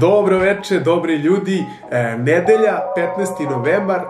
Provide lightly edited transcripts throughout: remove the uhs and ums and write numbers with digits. Dobro veče, dobri ljudi, nedelja, 15. novembar,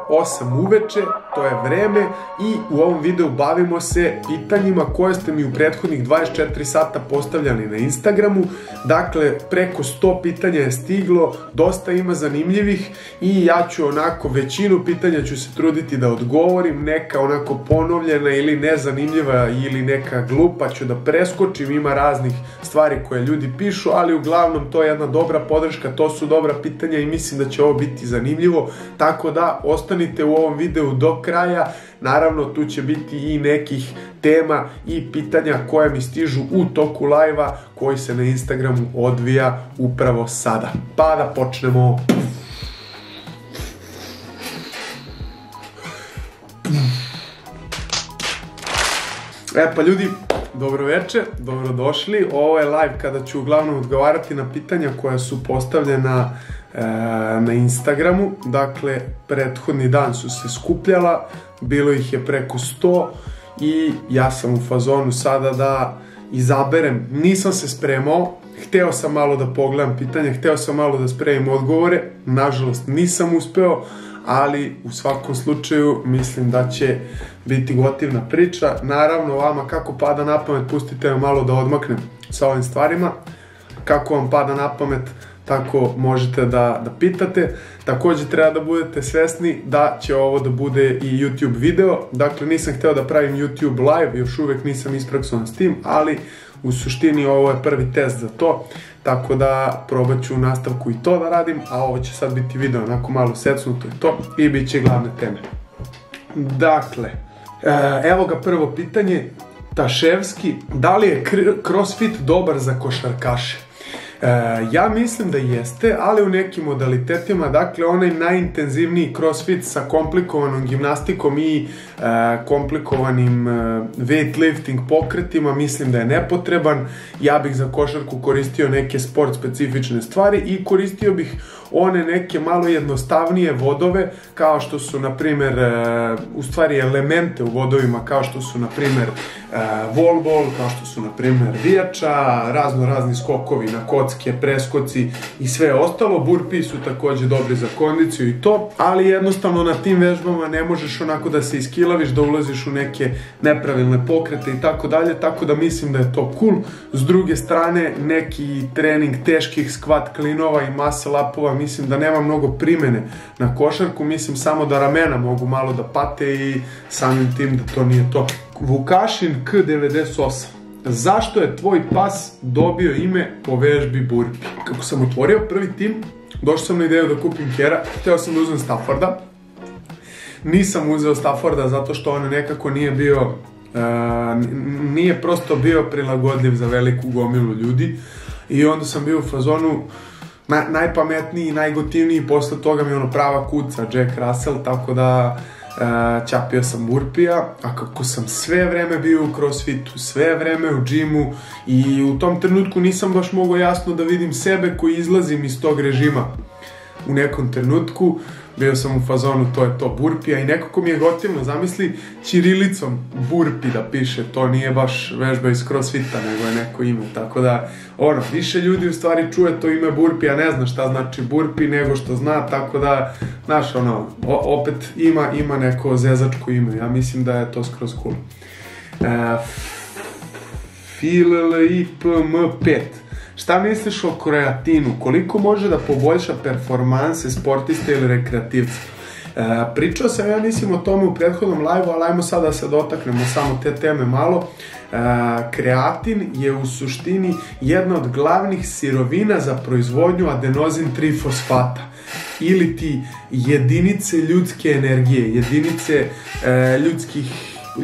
8 uveče, to je vreme i u ovom videu bavimo se pitanjima koje ste mi u prethodnih 24 sata postavljali na Instagramu. Dakle, preko 100 pitanja je stiglo, dosta ima zanimljivih i ja ću onako, većinu pitanja ću se truditi da odgovorim, neka onako ponovljena ili nezanimljiva ili neka glupa ću da preskočim, ima raznih stvari koje ljudi pišu, ali uglavnom to je jedna dobra podrška. To su dobra pitanja i mislim da će ovo biti zanimljivo, tako da ostanite u ovom videu do kraja. Naravno, tu će biti i nekih tema i pitanja koje mi stižu u toku live-a koji se na Instagramu odvija upravo sada. Pa da počnemo. E pa ljudi, dobro večer, dobrodošli. Ovo je live kada ću uglavnom odgovarati na pitanja koja su postavljena na Instagramu. Dakle, prethodni dan su se skupljala, bilo ih je preko 100 i ja sam u fazonu sada da izaberem. Nisam se spremao, hteo sam malo da pogledam pitanja, hteo sam malo da spremim odgovore, nažalost nisam uspeo, ali u svakom slučaju mislim da će biti gotivna priča. Naravno, vama kako pada na pamet, pustite me malo da odmaknem sa ovim stvarima. Kako vam pada na pamet, tako možete da pitate. Također treba da budete svesni da će ovo da bude i YouTube video. Dakle, nisam hteo da pravim YouTube live, još uvek nisam ispraksovan s tim, ali u suštini ovo je prvi test za to. Tako da probat ću u nastavku i to da radim, a ovo će sad biti video onako malo secnuto i to i bit će glavne teme. Dakle, evo ga prvo pitanje, Taševski, da li je crossfit dobar za košarkaše? Ja mislim da jeste, ali u nekim modalitetima, dakle onaj najintenzivniji crossfit sa komplikovanom gimnastikom i komplikovanim weightlifting pokretima mislim da je nepotreban. Ja bih za košarku koristio neke sport specifične stvari i koristio bih one neke malo jednostavnije vodove, kao što su na primjer, u stvari elemente u vodovima, kao što su na primjer volbol, kao što su na primjer vijača, razno-razni skokovi na kocke, preskoci i sve ostalo. Burpee su također dobri za kondiciju i to, ali jednostavno na tim vežbama ne možeš onako da se iskilaviš, da ulaziš u neke nepravilne pokrete i tako dalje, tako da mislim da je to cool. S druge strane, neki trening teških squat klinova i muscle upova mislim da nema mnogo primene na košarku, mislim samo da ramena mogu malo da pate i samim tim da to nije to. Vukasin K98, zašto je tvoj pas dobio ime po vežbi burpee? Kako sam otvorio prvi tim, došao sam na ideju da kupim kjera, hteo sam da uzmem Stafforda. Nisam uzeo Stafforda zato što on nekako nije prosto bio prilagodljiv za veliku gomilu ljudi i onda sam bio u fazonu najpametniji i najgotivniji i posle toga mi je ono prava kuca Jack Russell, tako da čapio sam burpija, a kako sam sve vreme bio u crossfitu, sve vreme u džimu i u tom trenutku nisam baš mogao jasno da vidim sebe koji izlazim iz tog režima. U nekom trenutku bio sam u fazonu to je to burpija i nekako mi je gotivno, zamisli ćirilicom burpi da piše, to nije baš vežba iz crossfita nego je neko ime, tako da ono, više ljudi u stvari čuje to ime burpi, a ne zna šta znači burpi nego što zna, tako da znaš ono, opet ima neko zezačko ime, ja mislim da je to skroz cool. FILIP M 5, šta misliš o kreatinu? Koliko može da poboljša performanse sportiste ili rekreativca? Pričao sam, ja mislim, o tome u prethodnom live-u, ali ajmo sada da se dotaknemo samo te teme malo. Kreatin je u suštini jedna od glavnih sirovina za proizvodnju adenozin trifosfata ili ti jedinice ljudske energije, jedinice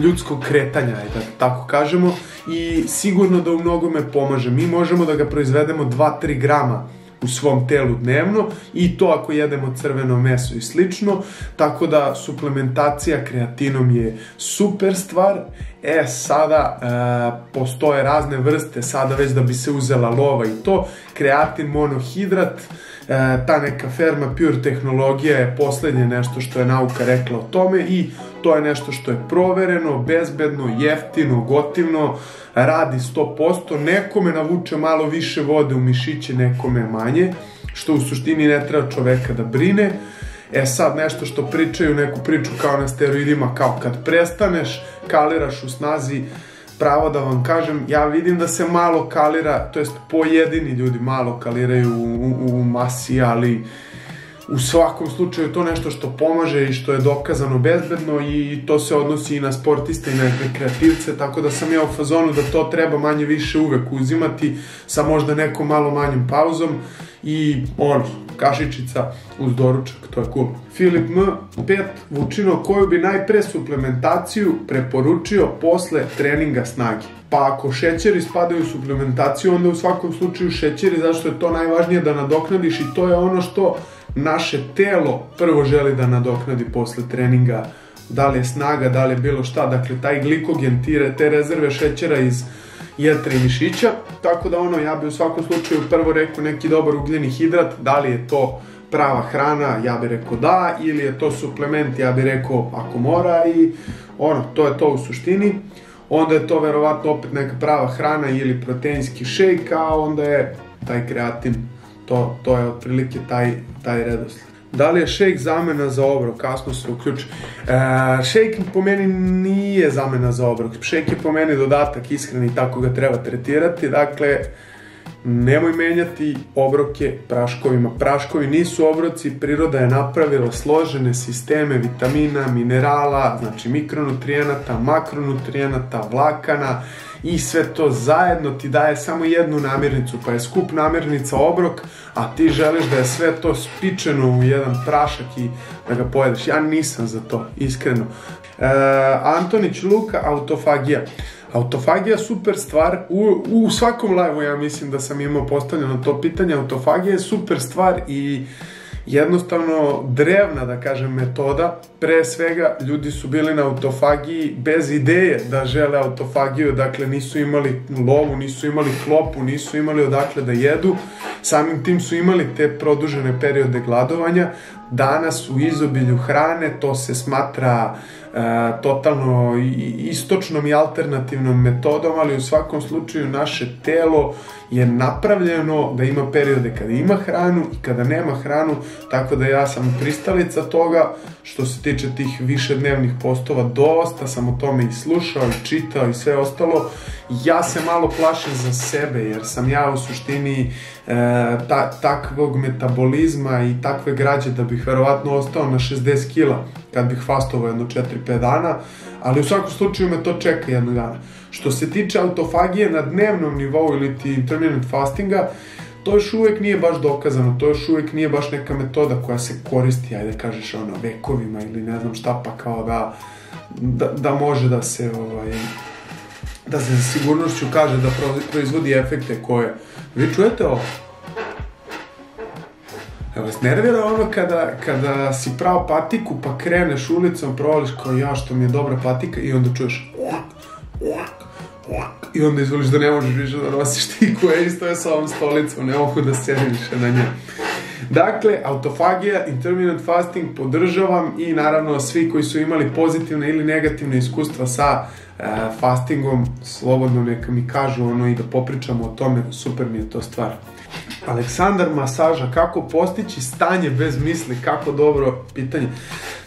ljudskog kretanja, da tako kažemo, i sigurno da u mnogome pomaže. Mi možemo da ga proizvedemo 2-3 grama u svom telu dnevno i to ako jedemo crveno meso i slično, tako da suplementacija kreatinom je super stvar. E sada postoje razne vrste, sada već da bi se uzela lova i to, kreatin monohidrat, ta neka Ferma Pure tehnologija je poslednje nešto što je nauka rekla o tome i to je nešto što je provereno, bezbedno, jeftino, gotivno, radi 100%, nekome navuče malo više vode u mišiće, nekome manje, što u suštini ne treba čoveka da brine. E sad nešto što pričaju, neku priču kao na steroidima, kao kad prestaneš, kaliraš u snazi, pravo da vam kažem, ja vidim da se malo kalira, to jest pojedini ljudi malo kaliraju u masi, ali u svakom slučaju to nešto što pomaže i što je dokazano bezbedno i to se odnosi i na sportiste i na rekreativce, tako da sam ja u fazonu da to treba manje više uvek uzimati sa možda nekom malo manjom pauzom i ono, kašičica uz doručak, to je cool. Filip M, 5, Vučino, koju bi najpre suplementaciju preporučio posle treninga snage? Pa ako šećeri spadaju u suplementaciju, onda u svakom slučaju šećeri, zašto je to najvažnije da nadoknadiš i to je ono što naše telo prvo želi da nadoknadi posle treninga, da li je snaga, da li je bilo šta, dakle taj glikogen, te rezerve šećera iz jetre i mišića, tako da ono, ja bi u svakom slučaju prvo rekao neki dobar ugljeni hidrat, da li je to prava hrana, ja bi rekao da, ili je to suplement, ja bi rekao ako mora i ono, to je to u suštini, onda je to verovatno opet neka prava hrana ili proteinski šejk, a onda je taj kreatin, to je otprilike taj redosled. Da li je šejk zamena za obrok? Kasno se uključi. Šejk po meni nije zamena za obrok. Šejk je po meni dodatak ishrani i tako ga treba tretirati. Dakle, nemoj menjati obroke praškovima. Praškovi nisu obroci, priroda je napravila složene sisteme vitamina, minerala, znači mikronutrijenata, makronutrijenata, vlakana i sve to zajedno ti daje samo jednu namirnicu, pa je skup namirnica obrok, a ti želiš da je sve to spičeno u jedan prašak i da ga pojedeš. Ja nisam za to, iskreno. Antonić Luka, autofagija. Autofagija, super stvar, u svakom live-u ja mislim da sam imao postavljeno to pitanje, autofagija je super stvar i jednostavno drevna, da kažem, metoda, pre svega ljudi su bili na autofagiji bez ideje da žele autofagiju, dakle nisu imali lovu, nisu imali klopu, nisu imali odakle da jedu, samim tim su imali te produžene periode gladovanja, danas u izobilju hrane to se smatra totalno istočnom i alternativnom metodom, ali u svakom slučaju naše telo je napravljeno da ima periode kada ima hranu i kada nema hranu, tako da ja sam pristalica toga. Što se tiče tih višednevnih postova, dosta sam o tome i slušao i čitao i sve ostalo. Ja se malo plašim za sebe jer sam ja u suštini takvog metabolizma i takve građe da bih verovatno ostao na 60 kila kad bih fastovao jedno 4-5 dana, ali u svakom slučaju me to čeka jednog dana. Što se tiče autofagije na dnevnom nivou ili ti intermittent fastinga, to još uvijek nije baš dokazano, to još uvijek nije baš neka metoda koja se koristi, ajde kažeš ono, vekovima ili ne znam šta, pa kao da može da se za sigurnošću kaže da proizvodi efekte koje... Vi čujete ovo? Evo vas nervira ono kada si prao patiku pa kreneš ulicom, provališ kao ja što mi je dobra patika i onda čuješ... i onda izvoliš da ne možeš više da nosiš ti koje isto je sa ovom stolicom, ne mogu da sedim više na nje. Dakle, autofagija, intermittent fasting podržavam i naravno svi koji su imali pozitivne ili negativne iskustva sa fastingom, slobodno neka mi kažu ono i da popričamo o tome, super mi je to stvar. Aleksandar, masaža, kako postići stanje bez misli, kako dobro pitanje.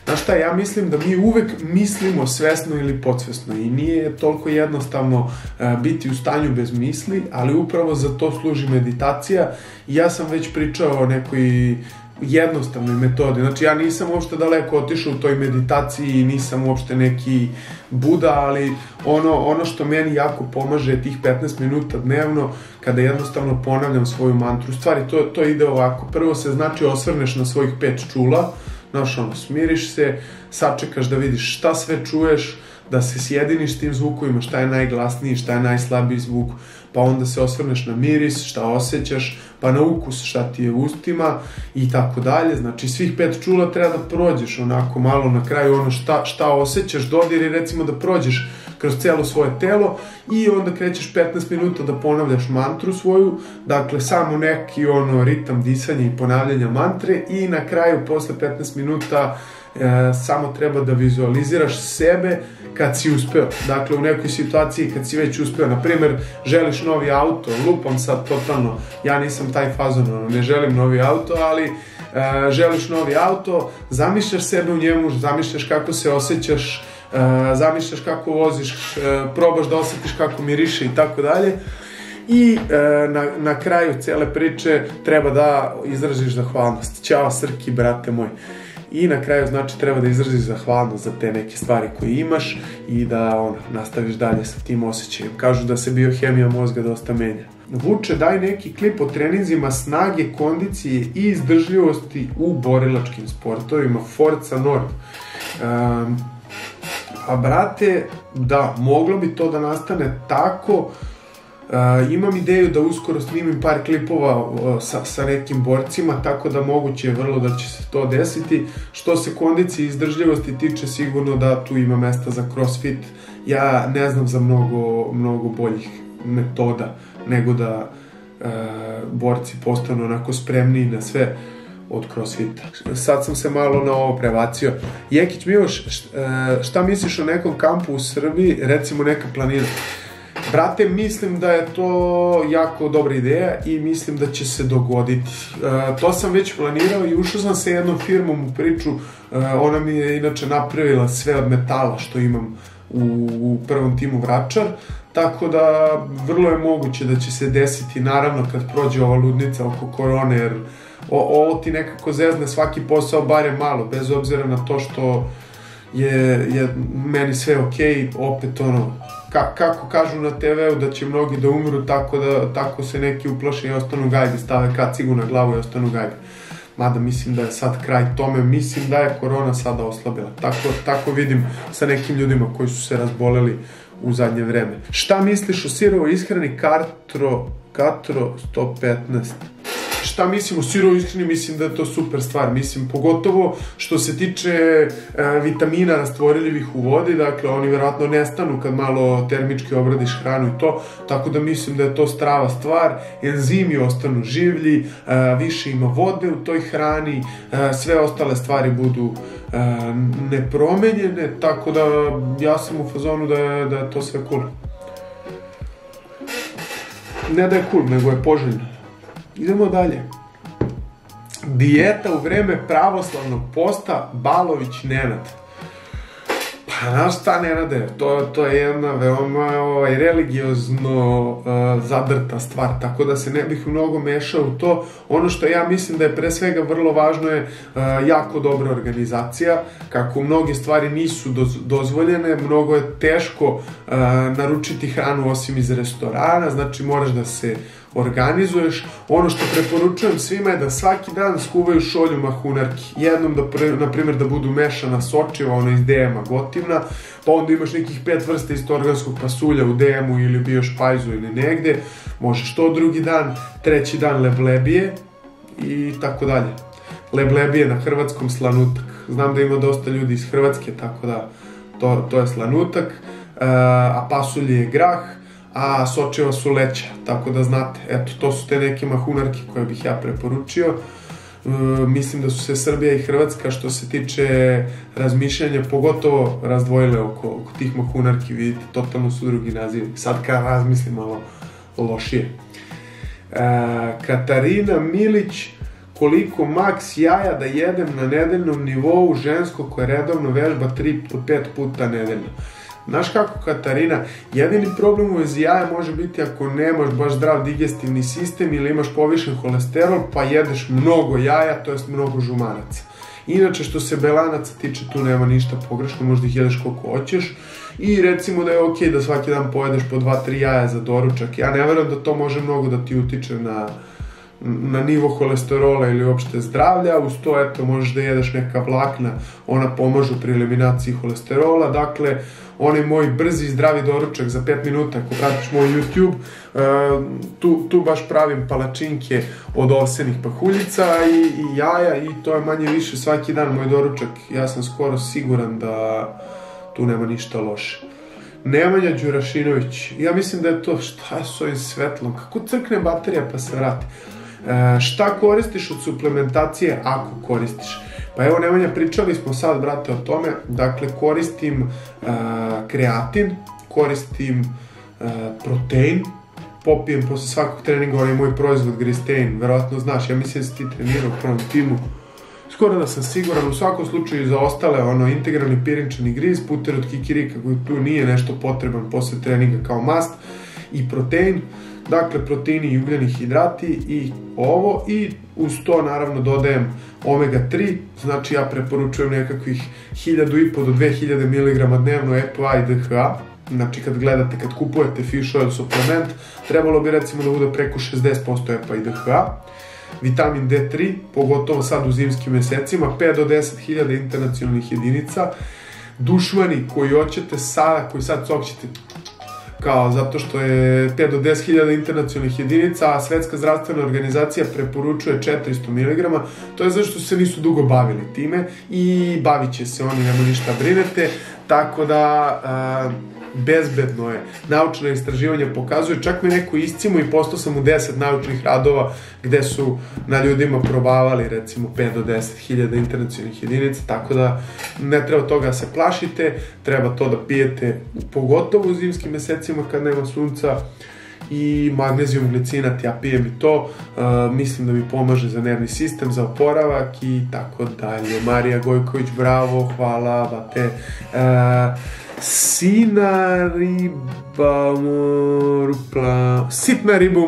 Znaš šta, ja mislim da mi uvek mislimo svesno ili podsvesno i nije toliko jednostavno biti u stanju bez misli, ali upravo za to služi meditacija i ja sam već pričao o nekoj jednostavnoj metodi, znači ja nisam uopšte daleko otišao u toj meditaciji i nisam uopšte neki Buda, ali ono što meni jako pomaže je tih 15 minuta dnevno kada jednostavno ponavljam svoju mantru, stvari to ide ovako, prvo se znači osvrneš na svojih 5 čula, znaš ono, smiriš se, sačekaš da vidiš šta sve čuješ, da se sjediniš s tim zvukovima, šta je najglasniji, šta je najslabiji zvuk, pa onda se osvrneš na miris, šta osjećaš, pa na ukus, šta ti je u ustima i tako dalje, znači svih 5 čula treba da prođeš onako malo na kraju ono šta osjećaš, dodir i recimo da prođeš kroz celo svoje telo i onda krećeš 15 minuta da ponavljaš mantru svoju, dakle samo neki ritam disanja i ponavljanja mantre i na kraju posle 15 minuta samo treba da vizualiziraš sebe kad si uspeo. Dakle, u nekoj situaciji kad si već uspeo, na primjer, želiš novi auto, lupam sad totalno, ja nisam taj fazon, ne želim novi auto, ali želiš novi auto, zamišljaš sebe u njemu, zamišljaš kako se osjećaš, zamišljaš kako voziš, probaš da osjetiš kako miriše i tako dalje. I na kraju cele priče treba da izraziš zahvalnost. Ćao Srki, brate moj. I na kraju, znači, treba da izraziš zahvalnost za te neke stvari koje imaš i da nastaviš dalje sa tim osjećajem. Kažu da se biohemija mozga dosta menja. Vuče, daj neki klip o treninzima snage, kondicije i izdržljivosti u borilačkim sportovima. Forza Nord. A brate, da, moglo bi to da nastane tako. Imam ideju da uskoro snimim par klipova sa nekim borcima, tako da moguće je vrlo da će se to desiti. Što se kondicije i izdržljivosti tiče, sigurno da tu ima mesta za crossfit. Ja ne znam za mnogo boljih metoda nego da borci postanu onako spremniji na sve od crossfita. Sad sam se malo na ovo prebacio. Jekić Miloš, šta misliš o nekom kampu u Srbiji, recimo neka planina? Brate, mislim da je to jako dobra ideja i mislim da će se dogoditi. To sam već planirao i ušao sam sa jednom firmom u priču. Ona mi je inače napravila sve od metala što imam u prvom timu Vračar. Tako da vrlo je moguće da će se desiti, naravno kad prođe ova ludnica oko korone, jer ovo ti nekako zezne svaki posao, barem malo, bez obzira na to što je meni sve okej, opet kako kažu na TV-u da će mnogi da umru, tako se neki uplaše i ostanu gajbi, stave kacigu na glavu i ostanu gajbi. Mada mislim da je sad kraj tome, mislim da je korona sada oslabila. Tako vidim sa nekim ljudima koji su se razboleli u zadnje vreme. Šta misliš o sirovoj ishrani Katro 115? Šta mislim o sirovoj ishrani? Mislim da je to super stvar, mislim, pogotovo što se tiče vitamina rastvorljivih u vodi, dakle oni vjerojatno nestanu kad malo termički obradiš hranu i to, tako da mislim da je to strava stvar, enzimi ostanu življi, više ima vode u toj hrani, sve ostale stvari budu nepromenjene, tako da ja sam u fazonu da je to sve cool. Ne da je cool, nego je poželjno. Idemo dalje. Dijeta u vreme pravoslavnog posta, Balović Nenad. Pa znaš šta, Nenade, to je jedna veoma religiozno zadrta stvar, tako da se ne bih mnogo mešao u to. Ono što ja mislim da je pre svega vrlo važno je jako dobra organizacija, kako mnoge stvari nisu dozvoljene, mnogo je teško naručiti hranu osim iz restorana, znači moraš da se organizuješ. Ono što preporučujem svima je da svaki dan skuvaju šolju mahunarki. Jednom, na primjer, da budu mešana sočiva, ono iz DM-a gotivna, pa onda imaš nekih 5 vrsta isto organskog pasulja u DM-u ili bio špajzu ili negde, možeš to drugi dan, treći dan leblebije i tako dalje. Leblebije na hrvatskom slanutak. Znam da ima dosta ljudi iz Hrvatske, tako da to je slanutak, a pasulje je grah, a sočeva su leća, tako da znate, eto, to su te neke mahunarke koje bih ja preporučio. Mislim da su se Srbija i Hrvatska što se tiče razmišljanja pogotovo razdvojile oko tih mahunarki, vidite, totalno su drugi nazivi, sad kad razmislim malo lošije. Katarina Milić, koliko maks jaja da jedem na nedeljnom nivou, žensko koje redovno vežba 3 do 5 puta nedeljno? Znaš kako, Katarina, jedini problem u vezi jaja može biti ako nemaš baš zdrav digestivni sistem ili imaš povišen holesterol pa jedeš mnogo jaja, to jest mnogo žumaraca. Inače što se belanaca tiče tu nema ništa pogrešno, možda ih jedeš koliko hoćeš i recimo da je ok da svaki dan pojedeš po 2-3 jaja za doručak. Ja ne verujem da to može mnogo da ti utiče na nivo holesterola ili uopšte zdravlja, uz to eto možeš da jedeš neka vlakna, ona pomažu pri eliminaciji holesterola, dakle onaj moj brzi i zdravi doručak za 5 minuta, ako pratiš moj YouTube, tu baš pravim palačinke od ovsenih pahuljica i jaja i to je manje više svaki dan moj doručak, ja sam skoro siguran da tu nema ništa loše. Nemanja Đurašinović, ja mislim da je to, šta je s ovim svetlom, kako crkne baterija pa se vrati. Šta koristiš od suplementacije ako koristiš? Pa evo Nemanja, pričali smo sad, brate, o tome. Dakle, koristim kreatin, koristim protein, popijem posle svakog treninga, on je moj proizvod GrizzTrain, verovatno znaš, ja mislim da si ti trenirao u prvom timu. Skoro da sam siguran, u svakom slučaju za ostale, ono, integralni pirinčani griz, puter od kikirika koji tu nije nešto potreban posle treninga kao mast, i protein, dakle proteini i ugljeni hidrati i ovo, i uz to naravno dodajem omega 3, znači ja preporučujem nekakvih 1500 do 2000 mg dnevno EPA i DHA. Znači kad gledate, kad kupujete fish oil suplement, trebalo bi recimo da bude preko 60% EPA i DHA. Vitamin D3, pogotovo sad u zimskim mesecima, 5 do 10.000 internacionalnih jedinica. Dušmani koji hoćete sada, koji sad sokćete, kao zato što je 5 do 10.000 internacionalnih jedinica, a Svetska zdravstvena organizacija preporučuje 400 mg, to je zašto se nisu dugo bavili time i bavit će se oni, nema ništa brinete, tako da... bezbedno je. Naučna istraživanja pokazuju, čak mi neko iscimo i postao sam u 10 naučnih radova gde su na ljudima probavali recimo 5 do 10.000 internacionalnih jedinica, tako da ne treba toga da se plašite, treba to da pijete pogotovo u zimskim mesecima kad nema sunca, i magnezijum glicinat, ja pijem i to, mislim da mi pomaže za nervni sistem, za oporavak i tako dalje. Marija Gojković, bravo, hvala, bate. Sitna riba u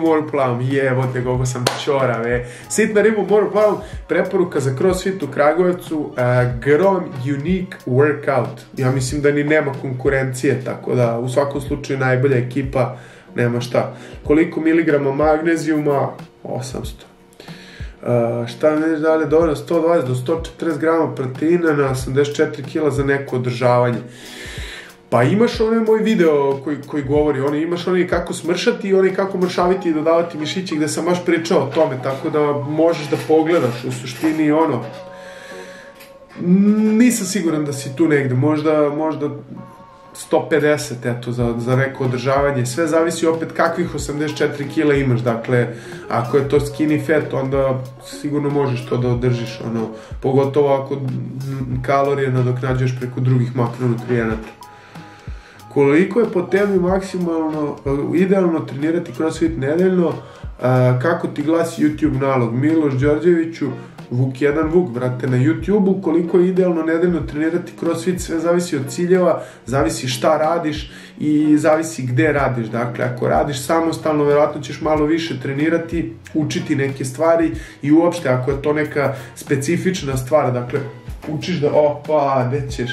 moru plavom, jevote koliko sam čora, ve. Sitna riba u moru plavom, preporuka za crossfit u Kragujevcu, grom unique workout. Ja mislim da ni nema konkurencije, tako da u svakom slučaju najbolja ekipa, nema šta. Koliko miligrama magnezijuma? 800. Šta ne dalje, dovoljno 120 do 140 grama proteina na 84 kila za neko održavanje. Pa imaš onaj moj video koji govori, imaš onaj kako smršati i onaj kako mršaviti i dodavati mišiće gde sam baš pričao o tome, tako da možeš da pogledaš u suštini ono. Nisam siguran da si tu negde, možda 150, eto, za neko održavanje. Sve zavisi opet kakvih 84 kila imaš, dakle, ako je to skinny fat, onda sigurno možeš to da održiš, ono, pogotovo ako kalorije nadoknađuješ preko drugih makronutrijenata. Koliko je po tebi maksimalno, idealno trenirati crossfit nedeljno, kako ti glasi YouTube nalog? Miloš Đorđeviću, Vuk 1 Vuk, brate, na YouTube-u, koliko je idealno nedeljno trenirati crossfit, sve zavisi od ciljeva, zavisi šta radiš i zavisi gde radiš. Dakle, ako radiš samostalno, verovatno ćeš malo više trenirati, učiti neke stvari i uopšte, ako je to neka specifična stvar, dakle, učiš da, opa, gde ćeš,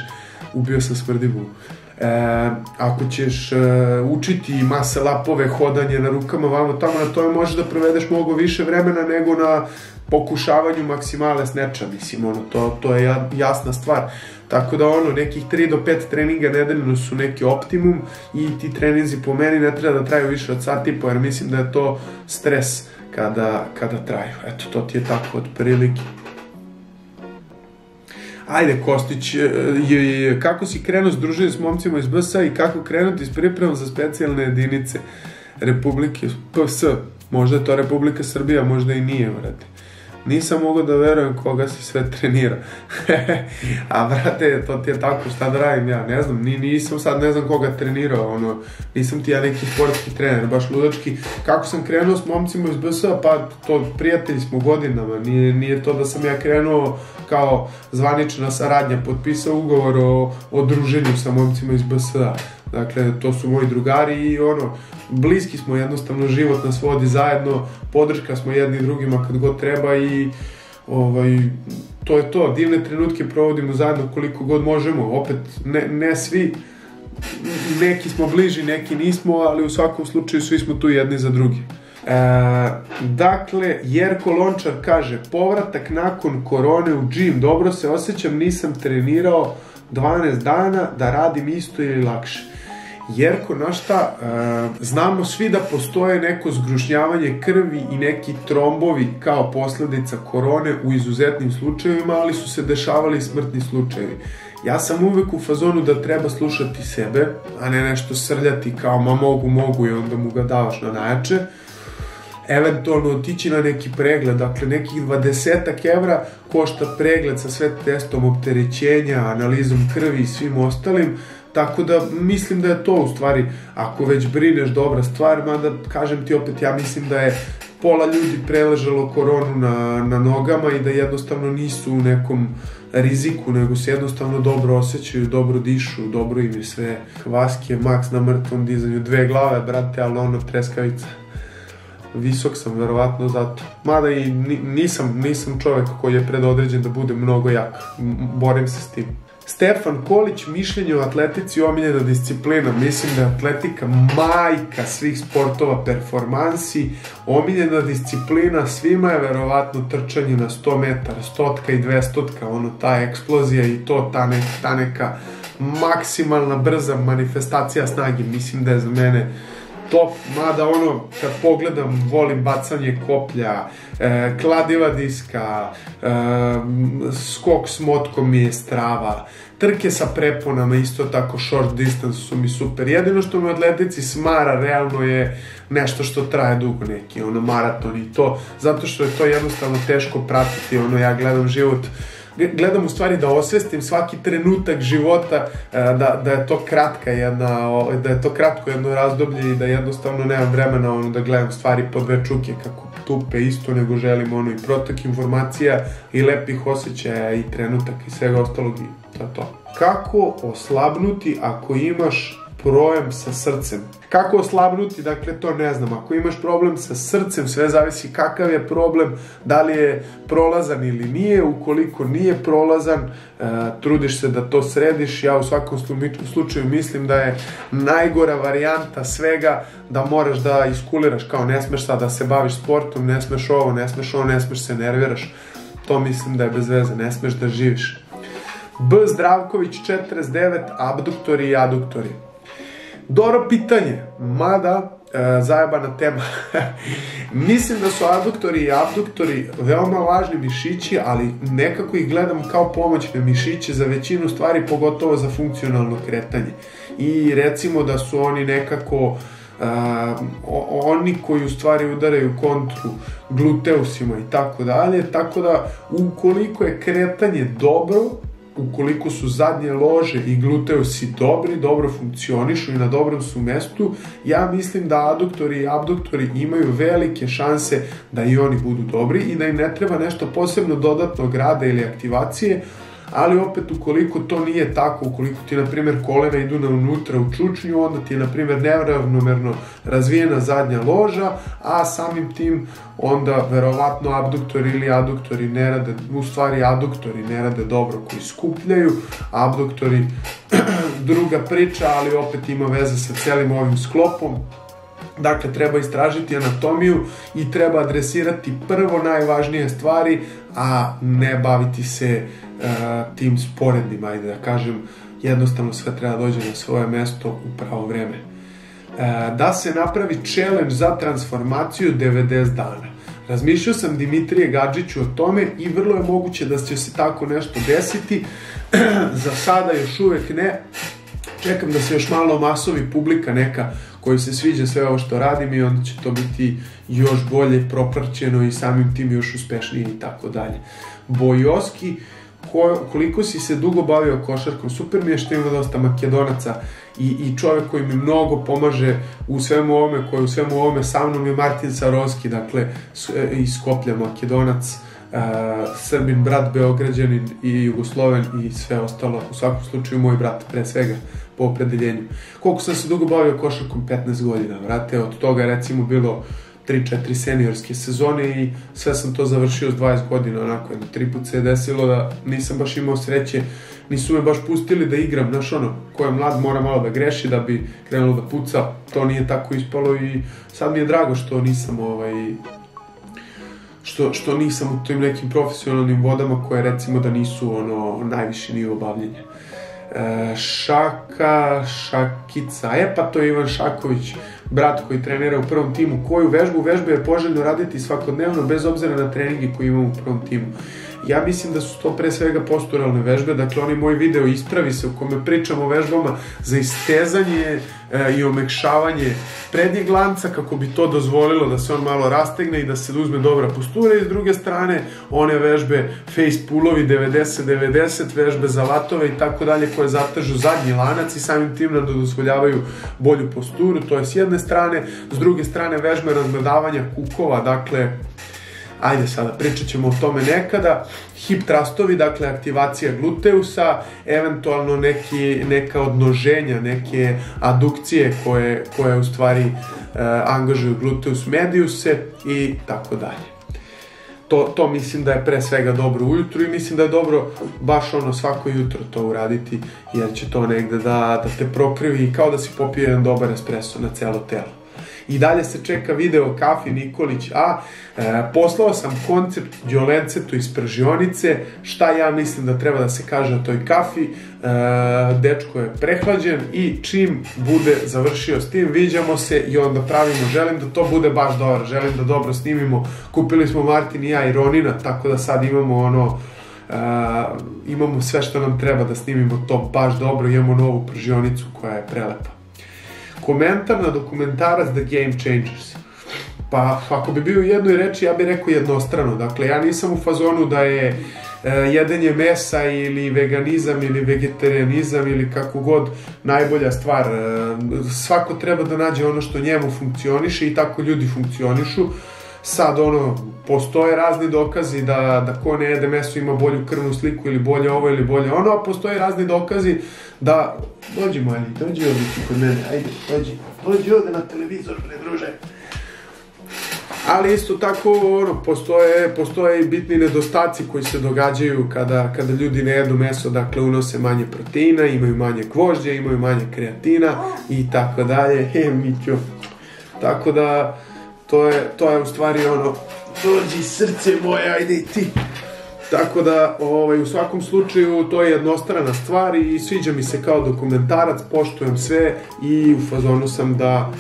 ubio sam smrdivu. Ako ćeš učiti mase lapove, hodanje na rukama, vamo tamo, na tome možeš da provedeš mnogo više vremena nego na pokušavanju maksimale sneča, mislim, ono, to je jasna stvar. Tako da, ono, nekih 3 do 5 treninga nedeljno su neki optimum i ti treninzi po meni ne treba da traju više od sat i po, jer mislim da je to stres kada traju. Eto, to ti je tako otprilike. Ajde, Kostić, kako si krenuo združenje s momcima iz BSA i kako krenuti s pripremom za specijalne jedinice Republike PS? Možda je to Republika Srbija, možda i nije, vrate. Nisam mogao da verujem koga se sve trenira. A, vrate, to ti je tako, šta da radim ja, ne znam, nisam sad, ne znam koga trenirao, ono, nisam ti ja neki sportski trener, baš ludački. Kako sam krenuo s momcima iz BSA? Pa, to, prijatelji smo godinama, nije to da sam ja krenuo kao zvanična saradnja, potpisao ugovor o druženju sa momcima iz BSA. Dakle, to su moji drugari i ono, bliski smo, jednostavno život nas vodi zajedno, podrška smo jedni drugima kad god treba i to je to, divne trenutke provodimo zajedno koliko god možemo, opet ne svi, neki smo bliži, neki nismo, ali u svakom slučaju svi smo tu jedni za drugi. Dakle, Jerko Lončar kaže, povratak nakon korone u džim, dobro se osjećam, nisam trenirao 12 dana, da radim isto ili lakše. Jerko, znaš šta, znamo svi da postoje neko zgrušnjavanje krvi i neki trombovi kao posledica korone u izuzetnim slučajevima, ali su se dešavali i smrtni slučajevi. Ja sam uvek u fazonu da treba slušati sebe, a ne nešto srljati kao ma mogu i onda mu ga davaš na najjače. eventualno otići na neki pregled, dakle nekih 20 € košta pregled sa sve testom opterećenja, analizom krvi i svim ostalim, tako da mislim da je to u stvari, ako već brineš, dobra stvar, mada kažem ti opet, ja mislim da je pola ljudi preležalo koronu na nogama i da jednostavno nisu u nekom riziku, nego se jednostavno dobro osjećaju, dobro dišu, dobro im je sve. Vaski je maks na mrtvom dizanju, 2 glave, brate, ali ono treskavica. Visok sam, verovatno zato. Mada i nisam čovek koji je predodređen da bude mnogo jak. Borim se s tim. Stefan Kolić, mišljenje o atletici omiljena disciplina. Mislim da je atletika majka svih sportova performansi, omiljena disciplina, svima je verovatno trčanje na 100 metara, 100-tka i 200-tka, ono, ta eksplozija i to, ta neka maksimalna brza manifestacija snage, mislim da je za mene top, mada ono, kad pogledam, volim bacanje koplja, kladiva diska, skok s motkom mi je strava, trke sa preponama, isto tako short distance su mi super. Jedino što me atletici smara realno je nešto što traje dugo, neki ono maraton i to, zato što je to jednostavno teško pratiti, ono ja gledam život. Gledam u stvari da osvestim svaki trenutak života, da je to kratko jedno razdoblje i da jednostavno nemam vremena da gledam stvari po dve čuke kako tupe isto, nego želim ono i protok informacija i lepih osjećaja i trenutak i svega ostalog i to je to. Kako oslabnuti ako imaš problem sa srcem? Kako oslabnuti, dakle to ne znam, ako imaš problem sa srcem, sve zavisi kakav je problem, da li je prolazan ili nije, ukoliko nije prolazan, trudiš se da to središ. Ja u svakom slučaju mislim da je najgora varijanta svega da moraš da iskuliraš, kao ne smeš sad da se baviš sportom, ne smeš ovo, ne smeš ovo, ne smeš se nerviraš, to mislim da je bez veze, ne smeš da živiš. B. Zdravković 49, abduktori i aduktori. Dobro pitanje, mada zajebana tema. Mislim da su aduktori i abduktori veoma važni mišići, ali nekako ih gledam kao pomoćne mišiće za većinu stvari, pogotovo za funkcionalno kretanje. I recimo da su oni nekako oni koji u stvari udaraju kontru gluteusima i tako dalje, tako da ukoliko je kretanje dobro, ukoliko su zadnje lože i gluteusi dobri, dobro funkcionišu i na dobrom su mestu, ja mislim da aduktori i abduktori imaju velike šanse da i oni budu dobri i da im ne treba nešto posebno dodatnog rada ili aktivacije, ali opet ukoliko to nije tako, ukoliko ti na primjer kolena idu na unutra u čučnju, onda ti je na primjer neravnomerno razvijena zadnja loža, a samim tim onda verovatno abduktori ili aduktori ne rade, u stvari aduktori ne rade dobro koji skupljaju, abduktori druga priča, ali opet ima veze sa celim ovim sklopom. Dakle, treba istražiti anatomiju i treba adresirati prvo najvažnije stvari, a ne baviti se tim sporednim, ajde da kažem, jednostavno sve treba dođe na svoje mesto u pravo vreme. Da se napravi challenge za transformaciju 90 dana. Razmišljao sam Dimitrije Gadžiću o tome i vrlo je moguće da će se tako nešto desiti, za sada još uvek ne, čekam da se još malo masovi publika neka koji se sviđa sve ovo što radim i onda će to biti još bolje propraćeno i samim tim još uspešniji i tako dalje. Bojoski, koliko si se dugo bavio košarkom, super mi je što ima dosta Makedonaca i čovek koji mi mnogo pomaže u svemu ovome, koji u svemu ovome sa mnom je Martin Sarovski, dakle iz Skoplja, Makedonac, Srbin, brat Beograđanin i Jugosloven i sve ostalo, u svakom slučaju moj brat pre svega po opredeljenju. Koliko sam se dugo bavio košarkom? 15 godina, vrate, od toga recimo bilo 3-4 seniorske sezone i sve sam to završio s 20 godina, onako jedno, 3 puta se je desilo da nisam baš imao sreće, nisu me baš pustili da igram, znaš ono, ko je mlad mora malo da greši da bi krenulo da puca, to nije tako ispalo i sad mi je drago što nisam u tim nekim profesionalnim vodama koje recimo da nisu ono najviši nivo bavljenja. Šaka Šakica, pa to je Ivan Šaković, brat koji trenira u prvom timu, koju vežbu je poželjno raditi svakodnevno bez obzira na treningi koji imamo u prvom timu. Ja mislim da su to pre svega posturalne vežbe, dakle onaj moj video ispravi se u kome pričam o vežbama za istezanje i omekšavanje prednjeg lanca kako bi to dozvolilo da se on malo rastegne i da se uzme dobra postura, i s druge strane one vežbe face pullovi 90-90, vežbe za latove i tako dalje koje zatežu zadnji lanac i samim tim nam dozvoljavaju bolju posturu, to je s jedne strane, s druge strane vežbe razgledavanja kukova, dakle ajde sada, pričat ćemo o tome nekada, hip thrustovi, dakle aktivacija gluteusa, eventualno neka odnoženja, neke adukcije koje u stvari angažuju gluteus mediuse i tako dalje. To mislim da je pre svega dobro ujutru i mislim da je dobro baš ono svako jutro to uraditi, jer će to negde da te prokrivi i kao da si popio jedan dobar espresso na celo telo. I dalje se čeka video kafi Nikolić A. Poslao sam koncept Jolencetu iz pržionice, šta ja mislim da treba da se kaže o toj kafi. Dečko je prehlađen i čim bude završio s tim, viđamo se i onda pravimo. Želim da to bude baš dobro, želim da dobro snimimo. Kupili smo Martin i ja i Ronina, tako da sad imamo ono... Imamo sve što nam treba da snimimo to baš dobro. Imamo novu pržionicu koja je prelepa. Komentar na dokumentarac The Game Changers. Pa ako bi bio u jednoj reči, ja bih rekao jednostrano. Dakle, ja nisam u fazonu da je jedenje mesa ili veganizam ili vegetarijanizam ili kako god najbolja stvar. Svako treba da nađe ono što njemu funkcioniše i tako ljudi funkcionišu. Sad ono, postoje razni dokazi da ko ne jede meso ima bolju krvnu sliku ili bolje ovo ili bolje ono, a postoje razni dokazi da... Dođi mali, dođi ovdje ti kod mene, ajde, dođi. Dođi ovdje na televizor, ne druže. Ali isto tako, ono, postoje i bitni nedostaci koji se događaju kada ljudi ne jedu meso, dakle unose manje proteina, imaju manje gvožđa, imaju manje kreatina i tako dalje. He, Mićo. Tako da... To je u stvari ono, dođi srce moje, ajde i ti. Tako da, u svakom slučaju, to je jednostrana stvar i sviđa mi se kao dokumentarac, poštujem sve i u fazonu sam da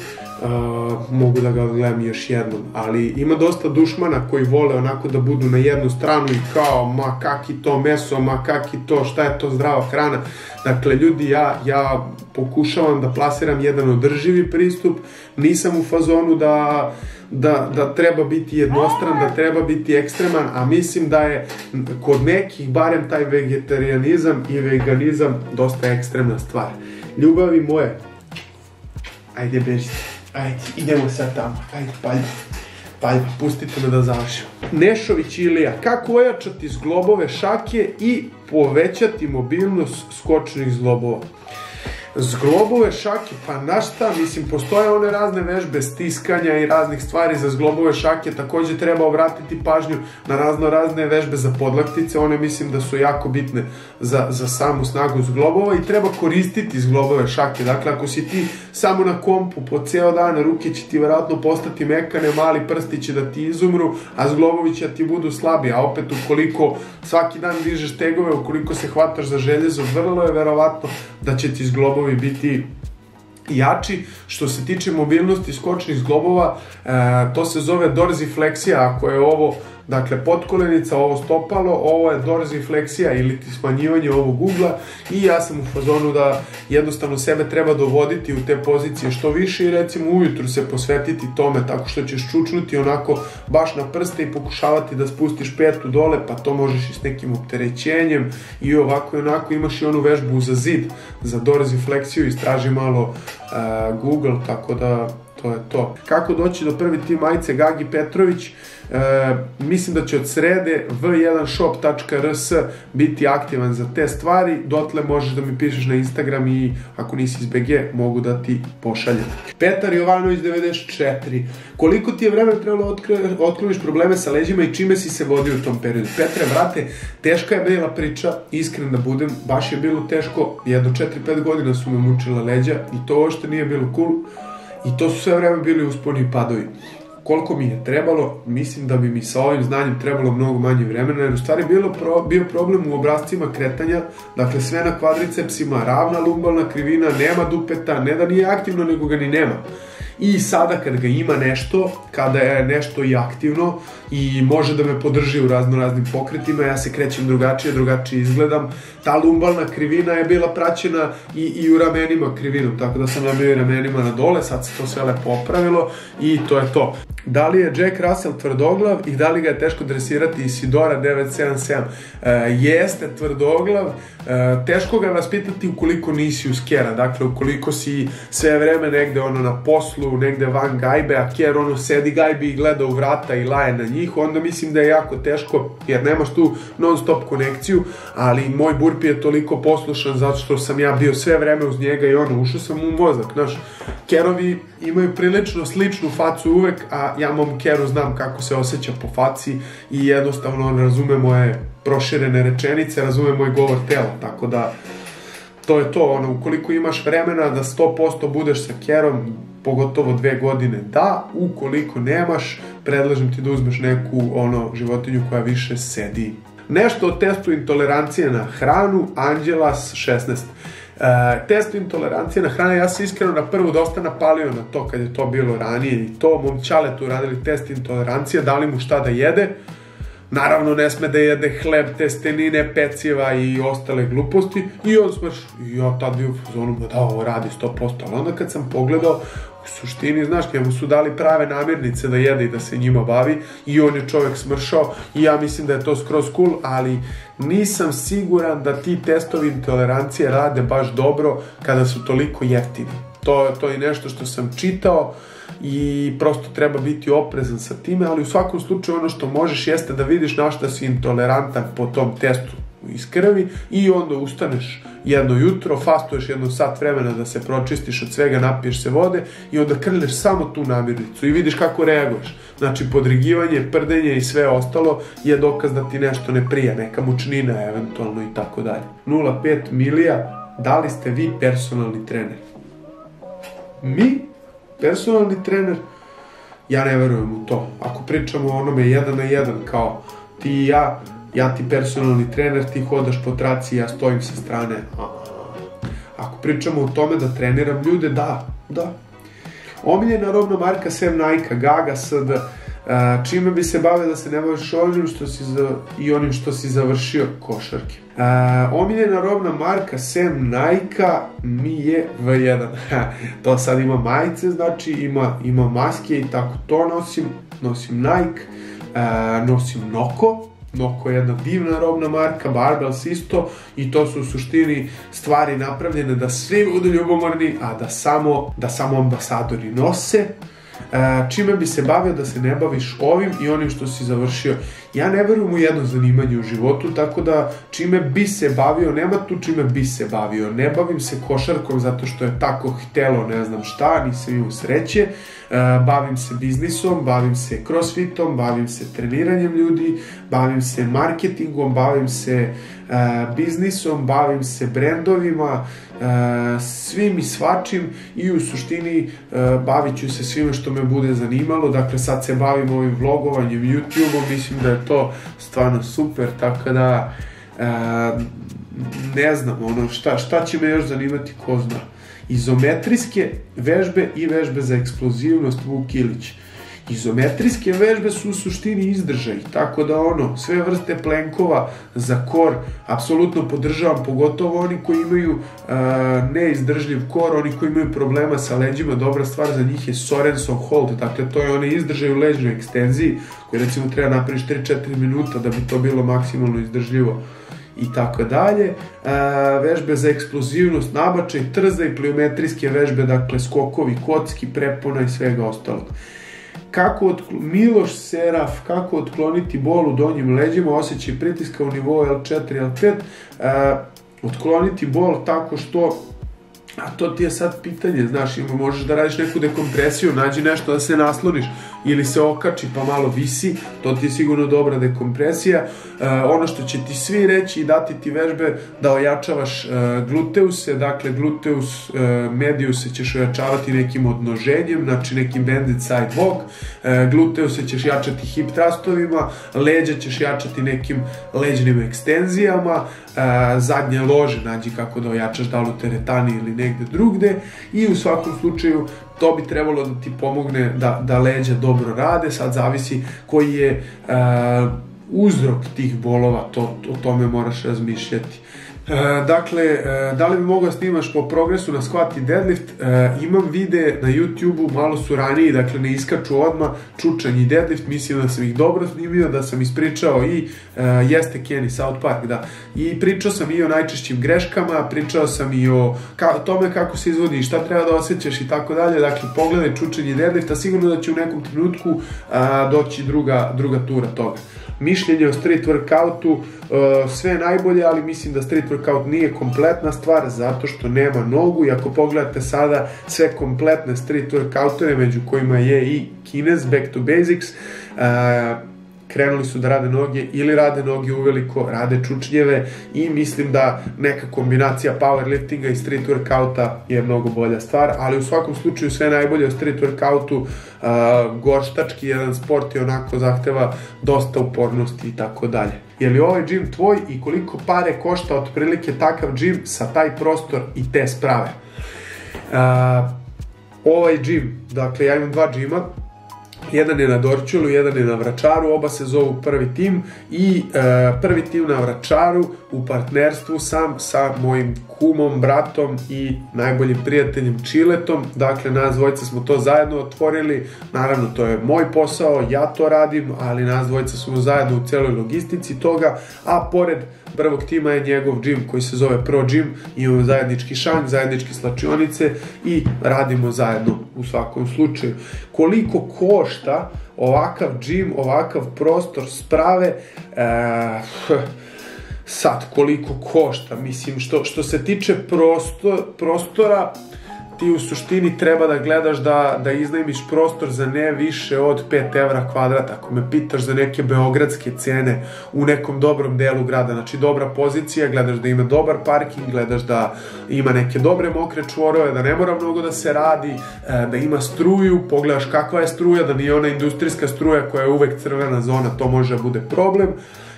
mogu da ga gledam još jednom. Ali ima dosta dušmana koji vole onako da budu na jednu stranu i kao, ma kaki to meso, ma kaki to, šta je to zdrava hrana. Dakle, ljudi, ja pokušavam da plasiram jedan održivi pristup, nisam u fazonu da treba biti jednostran, da treba biti ekstreman, a mislim da je kod nekih, barem taj vegetarijanizam i veganizam, dosta ekstremna stvar. Ljubavi moje, ajde bežite, ajde, idemo sad tamo, ajde, paljba, pustite me da završim. Nešović Ilija, kako ojačati zglobove šake i povećati mobilnost skočnih zglobova? Zglobove šake, pa na šta, mislim, postoje one razne vežbe stiskanja i raznih stvari za zglobove šake, takođe treba obratiti pažnju na razno razne vežbe za podlaktice, one mislim da su jako bitne za samu snagu zglobova i treba koristiti zglobove šake, dakle ako si ti samo na kompu po ceo dan, ruke će ti vjerojatno postati mekane, mali prsti će da ti izumru, a zglobovi će da ti budu slabi, a opet ukoliko svaki dan dižeš tegove, ukoliko se hvataš za željezo, vrlo je verovatno da će ti zglobovi biti jači. Što se tiče mobilnosti skočnih zglobova, to se zove dorzifleksija, ako je ovo, dakle, potkolenica, ovo stopalo, ovo je dorzifleksija ili ti smanjivanje ovog ugla i ja sam u fazonu da jednostavno sebe treba dovoditi u te pozicije što više i recimo ujutru se posvetiti tome tako što ćeš čučnuti onako baš na prste i pokušavati da spustiš petu dole, pa to možeš i s nekim opterećenjem i ovako i onako. Imaš i onu vežbu za zid, za dorzifleksiju, istraži malo Google, tako da to je to. Kako doći do prvi tim majice Gagi Petrović? Mislim da će od srede v1shop.rs biti aktivan za te stvari, dotle možeš da mi pišeš na Instagram i ako nisi iz BG mogu da ti pošaljem. Petar Jovanović 94. Koliko ti je vremena trebalo otkriviš probleme sa leđima i čime si se vodio u tom periodu? Petre, vrate, teška je bila priča, iskren da budem, baš je bilo teško, jedno 4-5 godina su me mučila leđa i to ošte nije bilo cool i to su sve vreme bili usponi i padovi. Koliko mi je trebalo, mislim da bi mi sa ovim znanjem trebalo mnogo manje vremena, jer u stvari bio problem u obrazcima kretanja, dakle sve na kvadricepsima, ravna lumbalna krivina, nema dupeta, ne da nije aktivno, nego ga ni nema. i sada kad ga ima nešto, kada je nešto i aktivno i može da me podrži u raznoraznim pokretima, ja se krećem drugačije izgledam. Ta lumbalna krivina je bila praćena i u ramenima krivinom, tako da sam ja bio i ramenima na dole, sad se to sve lepo opravilo i to je to. Da li je Jack Russell tvrdoglav i da li ga je teško dresirati Isidora 977? Jeste tvrdoglav, teško ga vaspitati ukoliko nisi uz Kjera, dakle ukoliko si sve vreme negde ono na poslu, negde van gajbe, a Kjer ono sedi gajbi i gleda u vrata i laje na njih, onda mislim da je jako teško jer nemaš tu non stop konekciju, ali moj burpi je toliko poslušan zato što sam ja bio sve vreme uz njega i ono ušao sam u mozak, znaš. Kerovi imaju prilično sličnu facu uvek, a ja mom Keru znam kako se osjeća po faci i jednostavno on razume moje proširene rečenice, razume moj govor tela, tako da to je to, ono, ukoliko imaš vremena da 100% budeš sa Kerom, pogotovo 2 godine, da, ukoliko nemaš, predlažem ti da uzmeš neku, ono, životinju koja više sedi. Nešto o testu intolerancije na hranu, Anđelas 16. Testu intolerancije na hranu, ja se iskreno na prvu dosta napalio na to kad je to bilo ranije i to, mom Čaletu radili test intolerancije, dali mu šta da jede. Naravno, ne sme da jede hleb, testenine, peciva i ostale gluposti. I on smrš, i ja tad bio u zonu, da, ovo radi 100%. Ali onda kad sam pogledao, u suštini, znaš, njemu su dali prave namirnice da jede i da se njima bavi. I on je čovek smršao i ja mislim da je to skroz cool, ali nisam siguran da ti testovi intolerancije rade baš dobro kada su toliko jeftini. To je nešto što sam čitao i prosto treba biti oprezan sa time, ali u svakom slučaju ono što možeš jeste da vidiš na šta si intolerantan po tom testu iz krvi i onda ustaneš jedno jutro, fastuješ jedno sat vremena da se pročistiš od svega, napiješ se vode i onda krlješ samo tu namirnicu i vidiš kako reaguješ. Znači, podrigivanje, prdenje i sve ostalo je dokaz da ti nešto ne prija, neka mučnina eventualno i tako dalje. 05 Milija, da li ste vi personalni trener? Mi? Personalni trener? Ja ne verujem u to. Ako pričamo o onome 1 na 1, kao ti i ja, ja ti personalni trener, ti hodaš po traci, ja stojim sa strane. Ako pričamo o tome da treniram ljude, da. Omiljena robna marka sem Nike, Gaga, SD, čime bi se bavio da se ne baviš onim što si i onim što si završio košarke. Omiljena robna marka sem Nike mi je V1. To sad ima majice, znači ima maske i tako to nosim. Nosim Nike, nosim Noko je jedna divna robna marka, Barbells isto, i to su u suštini stvari napravljene da svi budu ljubomorni, a da samo ambasadori nose. Čime bi se bavio da se ne baviš ovim i onim što si završio? Ja ne verujem u jedno zanimanje u životu, tako da čime bi se bavio, nema tu čime bi se bavio. Ne bavim se košarkom zato što je tako htelo, ne znam šta, nisam imao sreće. Bavim se biznisom, bavim se crossfitom, bavim se treniranjem ljudi, bavim se marketingom, bavim se biznisom, bavim se brendovima, svim i svačim i u suštini bavit ću se svime što me bude zanimalo. Dakle, sad se bavim ovim vlogovanjem, YouTube-om, mislim da je to stvarno super, tako da ne znam ono šta će me još zanimati, ko zna. Izometrijske vežbe i vežbe za eksplozivnost, Vuk Ilić. Izometrijske vežbe su u suštini izdržaj, tako da ono, sve vrste plenkova za kor, apsolutno podržavam, pogotovo oni koji imaju neizdržljiv kor, oni koji imaju problema sa leđima, dobra stvar za njih je Sorenson hold, dakle to je onaj izdržaj u leđnoj ekstenziji, koji recimo treba napraviš 3-4 minuta da bi to bilo maksimalno izdržljivo. I tako dalje, vežbe za eksplozivnost, nabačaj, trza i pliometrijske vežbe, dakle skokovi, kocki, prepona i svega ostalog. Miloš Seraf, kako otkloniti bol u donjim leđima, osjećaj pritiska u nivou L4, L5, otkloniti bol tako što, a to ti je sad pitanje, znaš, možeš da radiš neku dekompresiju, nađi nešto da se nasloniš ili se okači pa malo visi, to ti je sigurno dobra dekompresija. Ono što će ti svi reći i dati ti vežbe da ojačavaš gluteuse, dakle gluteus mediuse ćeš ojačavati nekim odnoženjem, znači nekim bended side walk, gluteuse ćeš jačati hip thrustovima, leđa ćeš jačati nekim leđnim ekstenzijama, zadnje lože nađi kako da ojačaš, da li u teretani ili negde drugde, i u svakom slučaju to bi trebalo da ti pomogne da leđa dobro rade. Sad zavisi koji je uzrok tih bolova, o tome moraš razmišljati. Dakle, da li bi mogao da snimaš po progresu na squat i deadlift? Imam videe na YouTube-u, malo su raniji, dakle ne iskaču odmah, čučanj i deadlift, mislim da sam ih dobro snimio, da sam ispričao i jeste Kenny South Park, da. I pričao sam i o najčešćim greškama, pričao sam i o tome kako se izvodi i šta treba da osjećaš i tako dalje, dakle pogledaj čučanj i deadlift, a sigurno da će u nekom trenutku doći druga tura toga. Mišljenje o street workoutu, sve najbolje, ali mislim da street workout nije kompletna stvar zato što nema nogu, i ako pogledate sada sve kompletne street workoutove među kojima je i Kinez, Back to Basics, krenuli su da rade noge ili rade noge uveliko, rade čučnjeve i mislim da neka kombinacija powerliftinga i street workouta je mnogo bolja stvar, ali u svakom slučaju sve najbolje o street workoutu, gorštački jedan sport i onako zahteva dosta upornosti i tako dalje. Je li ovaj džim tvoj i koliko pare košta otprilike takav džim sa taj prostor i te sprave? Ovaj džim, dakle ja imam dva džima, jedan je na Dorćolu, jedan je na Vračaru, oba se zovu Prvi tim i Prvi tim na Vračaru u partnerstvu sam sa mojim kumom, bratom i najboljim prijateljem Čiletom, dakle nas dvojica smo to zajedno otvorili, naravno to je moj posao, ja to radim, ali nas dvojica smo zajedno u celoj logistici toga, a pored Prvog tima je njegov džim koji se zove Pro Gym, imamo zajednički šank, zajedničke slačionice i radimo zajedno u svakom slučaju. Koliko košta ovakav džim, ovakav prostor, sprave? Sad koliko košta, mislim što se tiče prostora, ti u suštini treba da gledaš da iznajmiš prostor za ne više od 5 evra kvadrat, ako me pitaš za neke beogradske cene u nekom dobrom delu grada, znači dobra pozicija, gledaš da ima dobar parking, gledaš da ima neke dobre mokre čvorove, da ne mora mnogo da se radi, da ima struju, pogledaš kakva je struja, da nije ona industrijska struja koja je uvek crvena zona, to može da bude problem.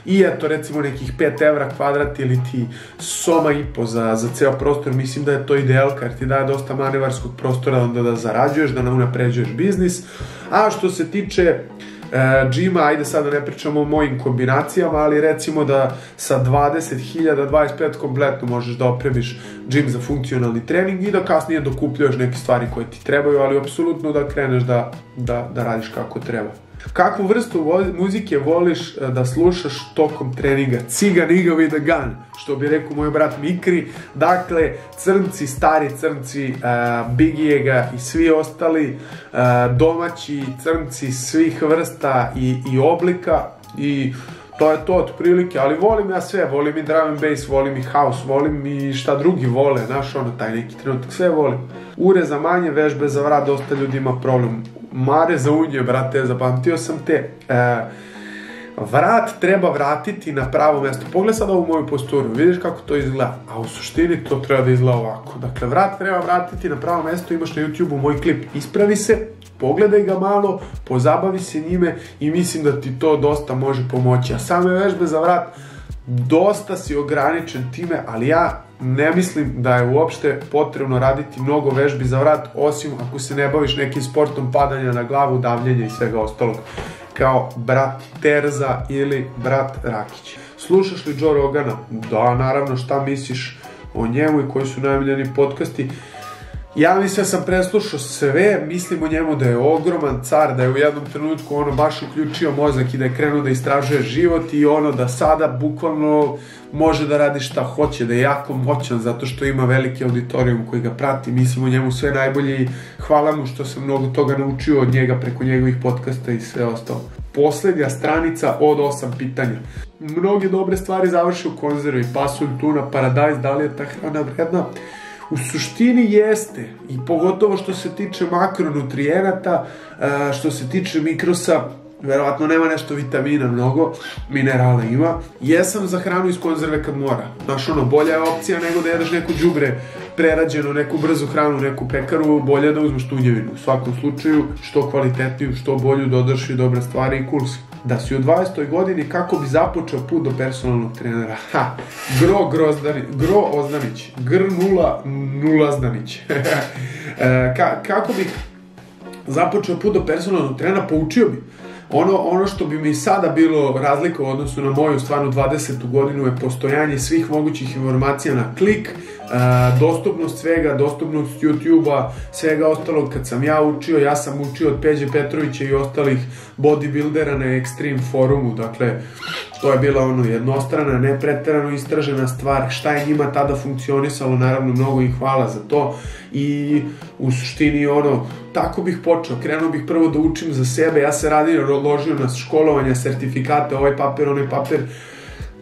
I eto recimo nekih 5 evra kvadrat ili ti soma i po za ceo prostor, mislim da je to idealka jer ti daje dosta manevarskog prostora onda da zarađuješ, da unapređuješ biznis. A što se tiče džima, ajde sad da ne pričamo o mojim kombinacijama, ali recimo da sa 20.000, 25 kompletno možeš da opremiš džim za funkcionalni trening i da kasnije dokupljuješ neke stvari koje ti trebaju, ali apsolutno da kreneš da radiš kako treba. Kakvu vrstu muzike voliš da slušaš tokom treninga? Cigan, Igao i The Gun, što bi rekao moj brat Mikri. Dakle, crnci, stari crnci, Bigijega i svi ostali, domaći crnci svih vrsta i oblika i to je to otprilike, ali volim ja sve, volim i drum and bass, volim i house, volim i šta drugi vole, znaš ono, taj neki trenutak, sve volim. Ure za manje, vežbe za vrat, dosta ljudi ima problem. Mare za unje, brate, zapamtio sam te. Vrat treba vratiti na pravo mesto. Pogledaj sad ovu moju posturu, vidiš kako to izgleda, a u suštini to treba da izgleda ovako. Dakle, vrat treba vratiti na pravo mesto, imaš na YouTube-u moj klip, ispravi se, pogledaj ga malo, pozabavi se njime i mislim da ti to dosta može pomoći. A same vežbe za vrat, dosta si ograničen time, ali ja ne mislim da je uopšte potrebno raditi mnogo vežbi za vrat, osim ako se ne baviš nekim sportom padanja na glavu, davljenja i svega ostalog, kao brat Terza ili brat Rakić. Slušaš li Joe Rogana? Da, naravno, šta misliš o njemu i koji su najmiljeni podcasti? Ja mislim da sam preslušao sve, mislim o njemu da je ogroman car, da je u jednom trenutku ono baš uključio mozak i da je krenuo da istražuje život i ono da sada bukvalno može da radi šta hoće, da je jako moćan zato što ima veliki auditorijum koji ga prati, mislim o njemu sve najbolje i hvala mu što sam mnogo toga naučio od njega preko njegovih podcasta i sve ostalo. Poslednja stranica od 8 pitanja. Mnoge dobre stvari završe u konzervi, pasulj, tuna, paradajz, da li je ta hrana vredna? U suštini jeste, i pogotovo što se tiče makronutrijenata, što se tiče mikrosa, verovatno nema nešto vitamina mnogo, minerala ima. Jesam za hranu iz konzerve kad mora. Znaš ono, bolja je opcija nego da jedeš neko đubre prerađeno, neku brzu hranu, neku pekaru, bolje je da uzmeš tunjevinu. U svakom slučaju, što kvalitetniju, što bolju, dodaš i dobre stvari i kursi. Da si u 20. godini, kako bi započeo put do personalnog trenera? Ha, Gro Ozdanić, Gr 0 Nula Zdanić. Kako bih započeo put do personalnog trenera, poučio bi. Ono što bi mi sada bilo razlika u odnosu na moju stvarno 20. godinu je postojanje svih mogućih informacija na klik, dostupnost svega, dostupnost YouTube-a, svega ostalog. Kad sam ja učio, ja sam učio od Peđe Petrovića i ostalih bodybuildera na Extreme forumu, dakle to je bila ono jednostrana, nepreterano istražena stvar, šta je njima tada funkcionisalo, naravno mnogo im hvala za to i u suštini ono, tako bih počeo, krenuo bih prvo da učim za sebe, ja se ložio na školovanja, sertifikate, ovaj papir, onaj papir,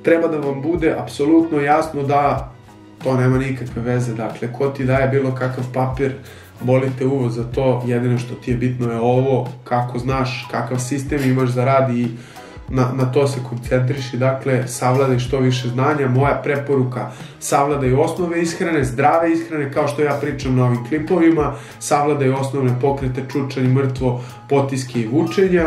treba da vam bude apsolutno jasno da to nema nikakve veze, dakle, ko ti daje bilo kakav papir, boli te uvo za to, jedino što ti je bitno je ovo, kako znaš, kakav sistem imaš za rad i na to se koncentriši, dakle, savladaj što više znanja, moja preporuka, savladaj osnove ishrane, zdrave ishrane, kao što ja pričam na ovim klipovima, savladaj osnovne pokrete, čučanj, mrtvo, potiske i vučenja,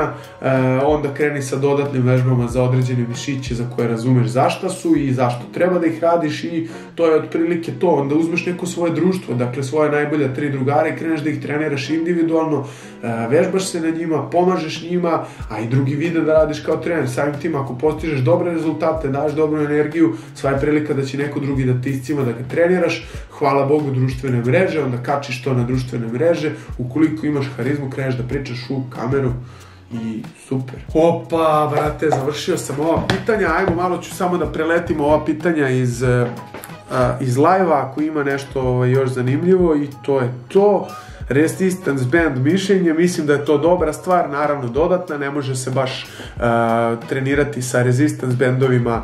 onda kreni sa dodatnim vežbama za određene mišiće za koje razumeš zašta su i zašto treba da ih radiš i to je otprilike to, onda uzmeš neko svoje društvo, dakle, svoje najbolja 3 drugara i kreneš da ih treniraš individualno, vežbaš se na njima, pomažeš njima, a i drugi vide da radiš kao treba. Samim tim, ako postižeš dobre rezultate, daš dobru energiju, sva je prilika da će neko drugi da ti iscima da ga treniraš. Hvala Bogu, društvene mreže, onda kačiš to na društvene mreže, ukoliko imaš harizmu, kreneš da pričaš u kameru i super. Opa, brate, završio sam ova pitanja, ajmo malo ću samo da preletimo ova pitanja iz live-a, ako ima nešto još zanimljivo i to je to. Resistance band mišljenje, mislim da je to dobra stvar, naravno dodatna, ne može se baš trenirati sa resistance bandovima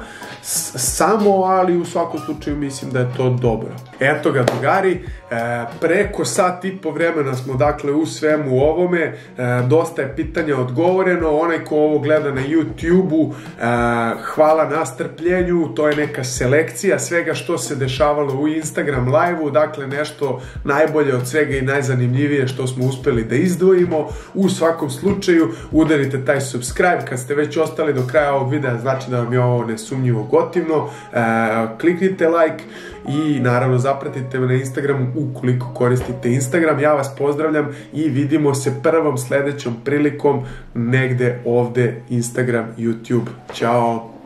samo, ali u svakom slučaju mislim da je to dobro. Eto ga, drugari, preko sat i po vremena smo dakle u svemu ovome, dosta je pitanja odgovoreno, onaj ko ovo gleda na YouTube-u, hvala na strpljenju, to je neka selekcija svega što se dešavalo u Instagram live-u, dakle nešto najbolje od svega i najzanimljivije što smo uspeli da izdvojimo. U svakom slučaju udarite taj subscribe, kad ste već ostali do kraja ovog videa znači da vam je ovo nesumnjivo gotivno, kliknite like i naravno zapratite me na Instagramu ukoliko koristite Instagram. Ja vas pozdravljam i vidimo se prvom sledećom prilikom negde ovde Instagram, YouTube. Ćao!